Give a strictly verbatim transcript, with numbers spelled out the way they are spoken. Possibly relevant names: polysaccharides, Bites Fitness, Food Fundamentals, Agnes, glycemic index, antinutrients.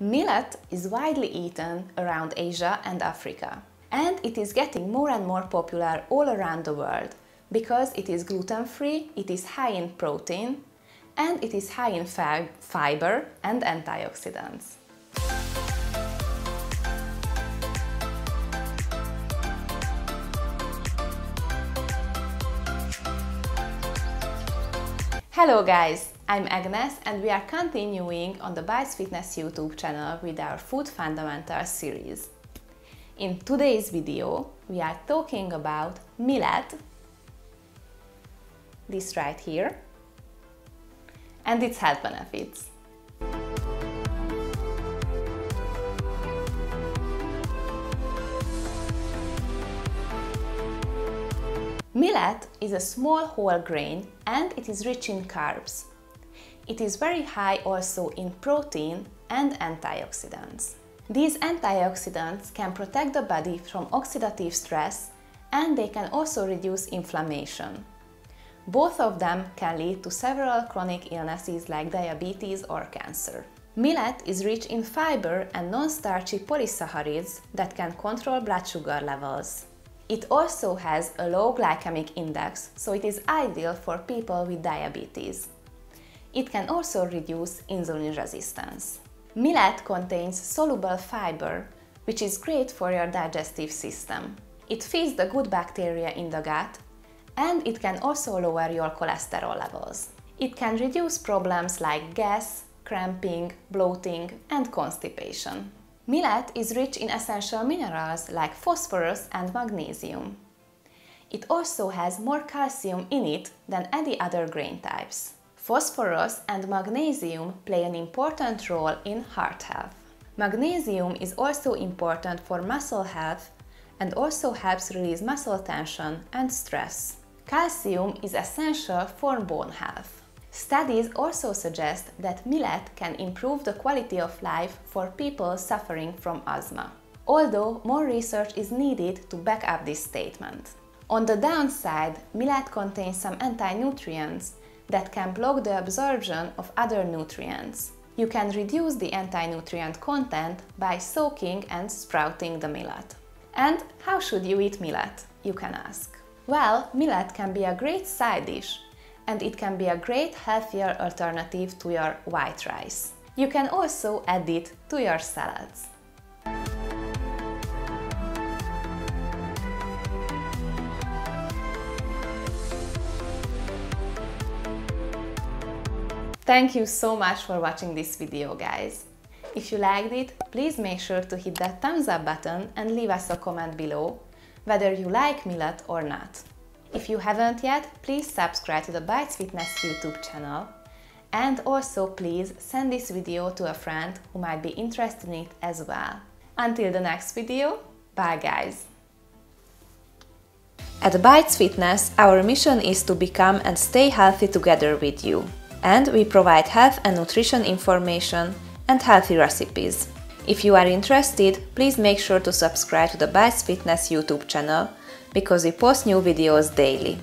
Millet is widely eaten around Asia and Africa, and it is getting more and more popular all around the world because it is gluten-free, it is high in protein, and it is high in fi- fiber and antioxidants. Hello guys, I'm Agnes and we are continuing on the Bites Fitness YouTube channel with our Food Fundamentals series. In today's video we are talking about millet, this right here, and its health benefits. Millet is a small whole grain and it is rich in carbs. It is very high also in protein and antioxidants. These antioxidants can protect the body from oxidative stress and they can also reduce inflammation. Both of them can lead to several chronic illnesses like diabetes or cancer. Millet is rich in fiber and non-starchy polysaccharides that can control blood sugar levels. It also has a low glycemic index, so it is ideal for people with diabetes. It can also reduce insulin resistance. Millet contains soluble fiber, which is great for your digestive system. It feeds the good bacteria in the gut, and it can also lower your cholesterol levels. It can reduce problems like gas, cramping, bloating, and constipation. Millet is rich in essential minerals like phosphorus and magnesium. It also has more calcium in it than any other grain types. Phosphorus and magnesium play an important role in heart health. Magnesium is also important for muscle health and also helps release muscle tension and stress. Calcium is essential for bone health. Studies also suggest that millet can improve the quality of life for people suffering from asthma, although more research is needed to back up this statement. On the downside, millet contains some anti-nutrients that can block the absorption of other nutrients. You can reduce the anti-nutrient content by soaking and sprouting the millet. And how should you eat millet, you can ask? Well, millet can be a great side dish, and it can be a great healthier alternative to your white rice. You can also add it to your salads. Thank you so much for watching this video, guys. If you liked it, please make sure to hit that thumbs up button and leave us a comment below, whether you like millet or not. If you haven't yet, please subscribe to the Bites Fitness YouTube channel, and also please send this video to a friend who might be interested in it as well. Until the next video, bye guys! At Bites Fitness, our mission is to become and stay healthy together with you. And we provide health and nutrition information and healthy recipes. If you are interested, please make sure to subscribe to the Bites Fitness YouTube channel, because we post new videos daily.